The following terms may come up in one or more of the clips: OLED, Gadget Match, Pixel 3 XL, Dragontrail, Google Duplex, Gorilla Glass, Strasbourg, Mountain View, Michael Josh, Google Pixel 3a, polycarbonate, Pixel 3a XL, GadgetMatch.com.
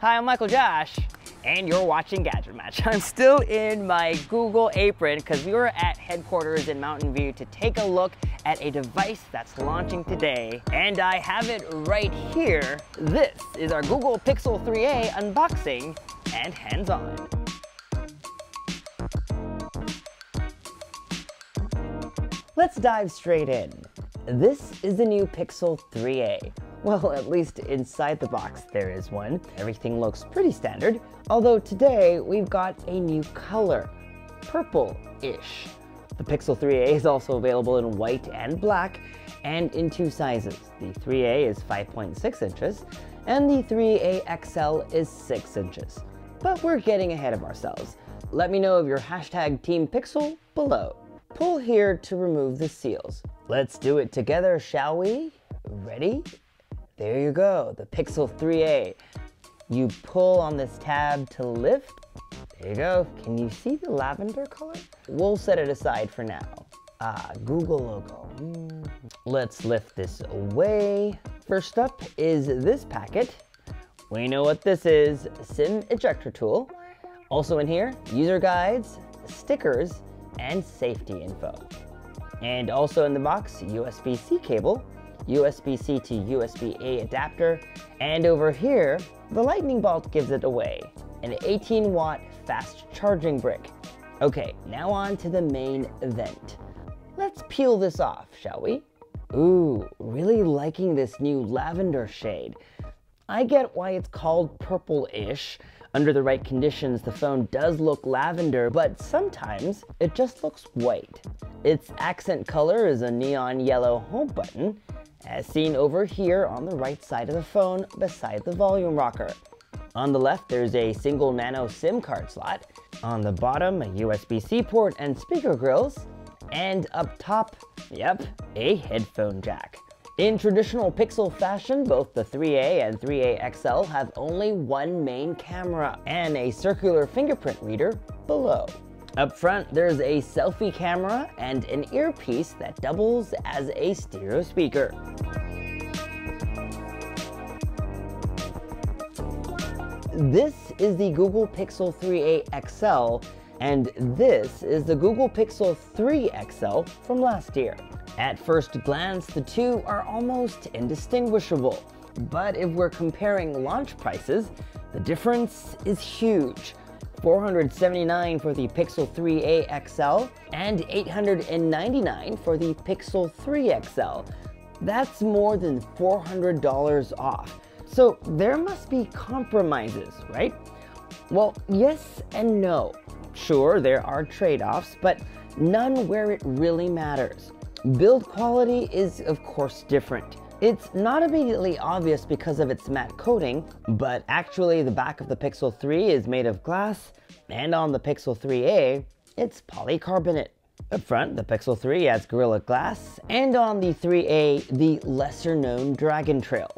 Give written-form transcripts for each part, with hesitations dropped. Hi, I'm Michael Josh, and you're watching Gadget Match. I'm still in my Google apron because we were at headquarters in Mountain View to take a look at a device that's launching today. And I have it right here. This is our Google Pixel 3a unboxing and hands-on. Let's dive straight in. This is the new Pixel 3a. Well, at least inside the box there is one. Everything looks pretty standard, although today we've got a new color, purple-ish. The Pixel 3a is also available in white and black, and in two sizes. The 3a is 5.6 inches, and the 3a XL is 6 inches. But we're getting ahead of ourselves. Let me know of your hashtag Team Pixel below. Pull here to remove the seals. Let's do it together, shall we? Ready? There you go, the Pixel 3a. You pull on this tab to lift. There you go. Can you see the lavender color? We'll set it aside for now. Ah, Google logo. Let's lift this away. First up is this packet. We know what this is, SIM ejector tool. Also in here, user guides, stickers, and safety info. And also in the box, USB-C cable, USB-C to USB-A adapter, and over here, the lightning bolt gives it away, an 18-watt fast charging brick. Okay, now on to the main event. Let's peel this off, shall we? Ooh, really liking this new lavender shade. I get why it's called purple-ish. Under the right conditions, the phone does look lavender, but sometimes it just looks white. Its accent color is a neon yellow home button, as seen over here on the right side of the phone beside the volume rocker. On the left, there's a single nano SIM card slot. On the bottom, a USB-C port and speaker grills. And up top, yep, a headphone jack. In traditional Pixel fashion, both the 3a and 3a XL have only one main camera and a circular fingerprint reader below. Up front, there's a selfie camera and an earpiece that doubles as a stereo speaker. This is the Google Pixel 3a XL, and this is the Google Pixel 3 XL from last year. At first glance, the two are almost indistinguishable, but if we're comparing launch prices, the difference is huge. $479 for the Pixel 3a XL and $899 for the Pixel 3 XL. That's more than $400 off. So there must be compromises, right? Well, yes and no. Sure, there are trade-offs, but none where it really matters. Build quality is, of course, different. It's not immediately obvious because of its matte coating, but actually the back of the Pixel 3 is made of glass, and on the Pixel 3a, it's polycarbonate. Up front, the Pixel 3 has Gorilla Glass, and on the 3a, the lesser-known Dragontrail.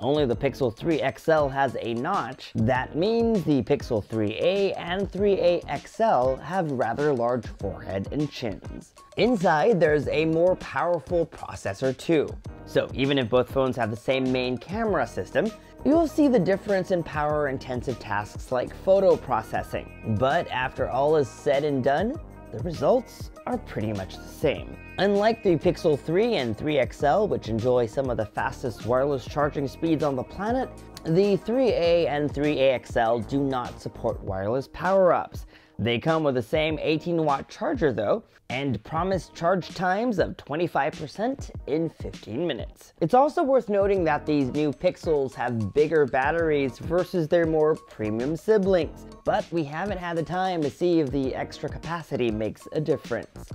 Only the Pixel 3 XL has a notch. That means the Pixel 3a and 3a XL have rather large forehead and chins. Inside, there's a more powerful processor too. So even if both phones have the same main camera system, you'll see the difference in power-intensive tasks like photo processing. But after all is said and done, the results are pretty much the same. Unlike the Pixel 3 and 3 XL, which enjoy some of the fastest wireless charging speeds on the planet, the 3a and 3a XL do not support wireless power-ups. They come with the same 18-watt charger though, and promise charge times of 25% in 15 minutes. It's also worth noting that these new Pixels have bigger batteries versus their more premium siblings, but we haven't had the time to see if the extra capacity makes a difference.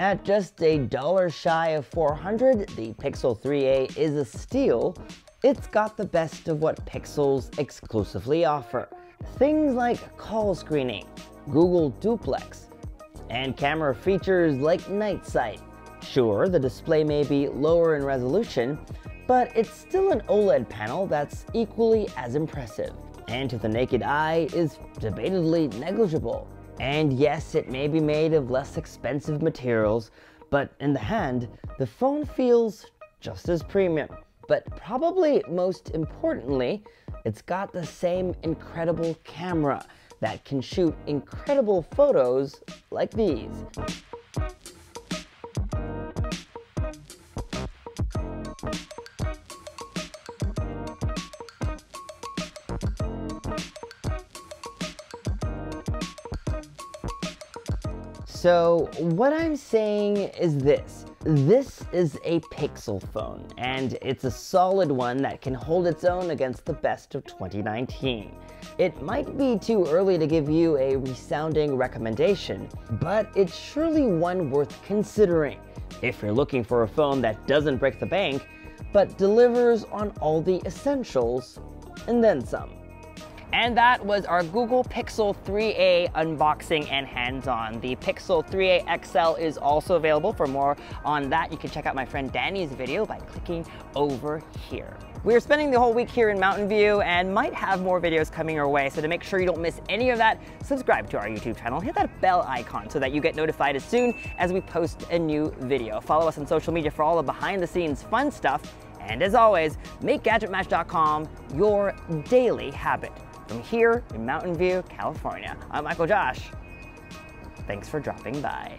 At just a dollar shy of $400, the Pixel 3a is a steal. It's got the best of what Pixels exclusively offer. Things like call screening, Google Duplex, and camera features like night sight. Sure, the display may be lower in resolution, but it's still an OLED panel that's equally as impressive, and to the naked eye is debatably negligible. And yes, it may be made of less expensive materials, but in the hand, the phone feels just as premium. but probably most importantly, it's got the same incredible camera that can shoot incredible photos like these. So what I'm saying is this is a Pixel phone, and it's a solid one that can hold its own against the best of 2019. It might be too early to give you a resounding recommendation, but it's surely one worth considering if you're looking for a phone that doesn't break the bank, but delivers on all the essentials and then some. And that was our Google Pixel 3a unboxing and hands-on. The Pixel 3a XL is also available. For more on that, you can check out my friend Danny's video by clicking over here. We're spending the whole week here in Mountain View and might have more videos coming your way, so to make sure you don't miss any of that, subscribe to our YouTube channel, hit that bell icon so that you get notified as soon as we post a new video. Follow us on social media for all the behind-the-scenes fun stuff, and as always, make GadgetMatch.com your daily habit. From here in Mountain View, California, I'm Michael Josh. Thanks for dropping by.